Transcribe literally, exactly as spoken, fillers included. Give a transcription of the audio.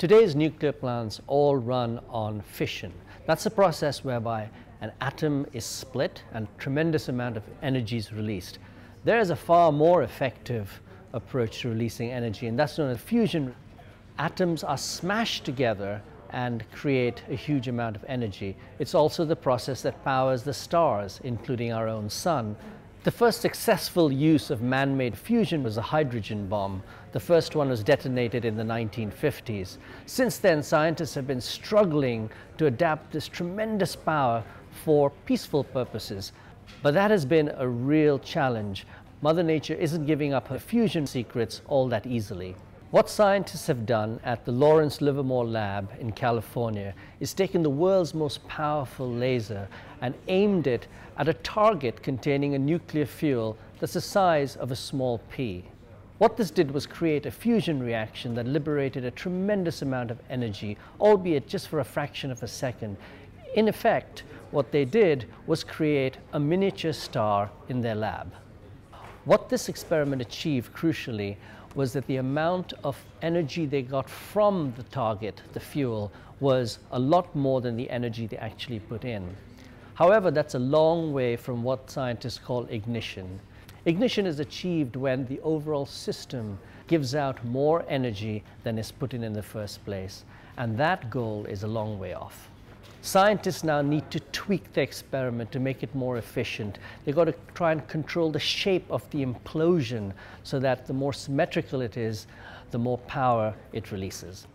Today's nuclear plants all run on fission. That's a process whereby an atom is split and a tremendous amount of energy is released. There is a far more effective approach to releasing energy, and that's known as fusion. Atoms are smashed together and create a huge amount of energy. It's also the process that powers the stars, including our own sun. The first successful use of man-made fusion was the hydrogen bomb. The first one was detonated in the nineteen fifties. Since then, scientists have been struggling to adapt this tremendous power for peaceful purposes. But that has been a real challenge. Mother Nature isn't giving up her fusion secrets all that easily. What scientists have done at the Lawrence Livermore Lab in California is taken the world's most powerful laser and aimed it at a target containing a nuclear fuel that's the size of a small pea. What this did was create a fusion reaction that liberated a tremendous amount of energy, albeit just for a fraction of a second. In effect, what they did was create a miniature star in their lab. What this experiment achieved, crucially, was that the amount of energy they got from the target, the fuel, was a lot more than the energy they actually put in. However, that's a long way from what scientists call ignition. Ignition is achieved when the overall system gives out more energy than is put in in the first place, and that goal is a long way off. Scientists now need to tweak the experiment to make it more efficient. They've got to try and control the shape of the implosion so that the more symmetrical it is, the more power it releases.